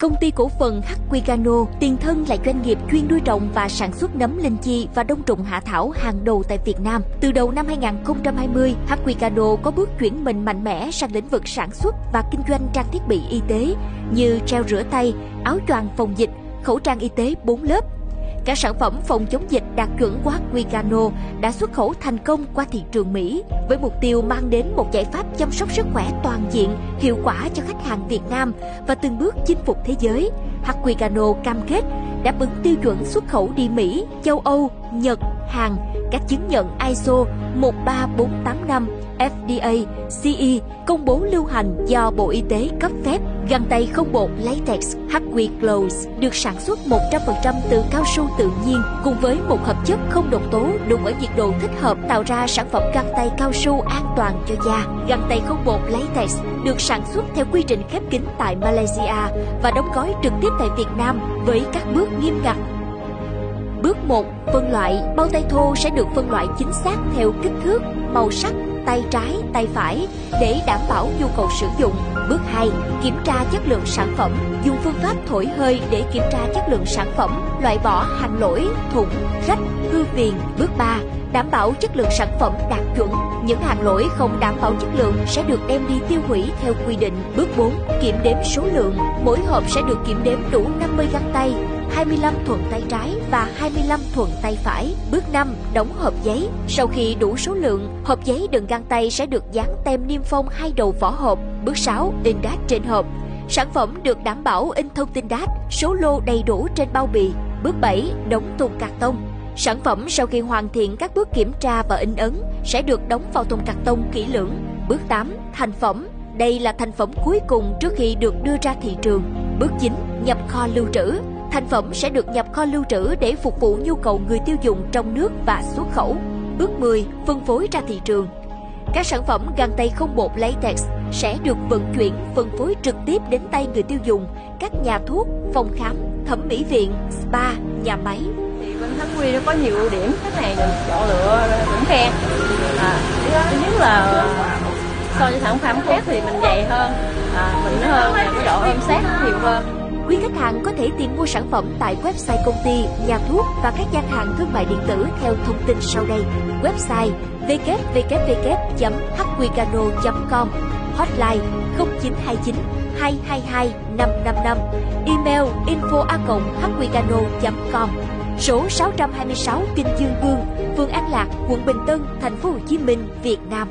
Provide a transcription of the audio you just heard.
Công ty cổ phần HQGano, tiền thân là doanh nghiệp chuyên nuôi trồng và sản xuất nấm linh chi và đông trùng hạ thảo hàng đầu tại Việt Nam. Từ đầu năm 2020, HQGano có bước chuyển mình mạnh mẽ sang lĩnh vực sản xuất và kinh doanh trang thiết bị y tế như gel rửa tay, áo choàng phòng dịch, khẩu trang y tế 4 lớp. Các sản phẩm phòng chống dịch đạt chuẩn của HQGano đã xuất khẩu thành công qua thị trường Mỹ với mục tiêu mang đến một giải pháp chăm sóc sức khỏe toàn diện, hiệu quả cho khách hàng Việt Nam và từng bước chinh phục thế giới. HQGano cam kết đáp ứng tiêu chuẩn xuất khẩu đi Mỹ, châu Âu, Nhật, Hàn, các chứng nhận ISO 13485, FDA, CE công bố lưu hành do Bộ Y tế cấp phép. Găng tay không bột Latex HQ Gloves được sản xuất 100% từ cao su tự nhiên cùng với một hợp chất không độc tố đun ở nhiệt độ thích hợp tạo ra sản phẩm găng tay cao su an toàn cho da. Găng tay không bột Latex được sản xuất theo quy trình khép kín tại Malaysia và đóng gói trực tiếp tại Việt Nam với các bước nghiêm ngặt. Bước 1. Phân loại. Bao tay thô sẽ được phân loại chính xác theo kích thước, màu sắc, tay trái, tay phải để đảm bảo nhu cầu sử dụng. Bước 2. Kiểm tra chất lượng sản phẩm. Dùng phương pháp thổi hơi để kiểm tra chất lượng sản phẩm, loại bỏ hàng lỗi, thủng, rách, hư viền. Bước 3. Đảm bảo chất lượng sản phẩm đạt chuẩn. Những hàng lỗi không đảm bảo chất lượng sẽ được đem đi tiêu hủy theo quy định. Bước 4. Kiểm đếm số lượng. Mỗi hộp sẽ được kiểm đếm đủ 50 găng tay, 25 thuận tay trái và 25 thuận tay phải. Bước 5. Đóng hộp giấy. Sau khi đủ số lượng, hộp giấy đựng găng tay sẽ được dán tem niêm phong hai đầu vỏ hộp. Bước 6. In đát trên hộp. Sản phẩm được đảm bảo in thông tin đát, số lô đầy đủ trên bao bì. Bước 7. Đóng thùng cạc tông. Sản phẩm sau khi hoàn thiện các bước kiểm tra và in ấn sẽ được đóng vào thùng cạc tông kỹ lưỡng. Bước 8. Thành phẩm. Đây là thành phẩm cuối cùng trước khi được đưa ra thị trường. Bước 9. Nhập kho lưu trữ. Thành phẩm sẽ được nhập kho lưu trữ để phục vụ nhu cầu người tiêu dùng trong nước và xuất khẩu. Bước 10. Phân phối ra thị trường. Các sản phẩm găng tay không bột Latex sẽ được vận chuyển, phân phối trực tiếp đến tay người tiêu dùng, các nhà thuốc, phòng khám, thẩm mỹ viện, spa, nhà máy. Bên HQ nó có nhiều ưu điểm, khách hàng được chọn lựa cũng khen. Thứ nhất là so với sản phẩm khác thì mình dày hơn, mịn hơn, cái độ ôm sát nhiều hơn. Quý khách hàng có thể tìm mua sản phẩm tại website công ty, nhà thuốc và các gian hàng thương mại điện tử theo thông tin sau đây. Website www.hqgano.com, hotline 0929 222 555, email info@hqgano.com, số 626 Kinh Dương Vương, phường An Lạc, quận Bình Tân, thành phố Hồ Chí Minh, Việt Nam.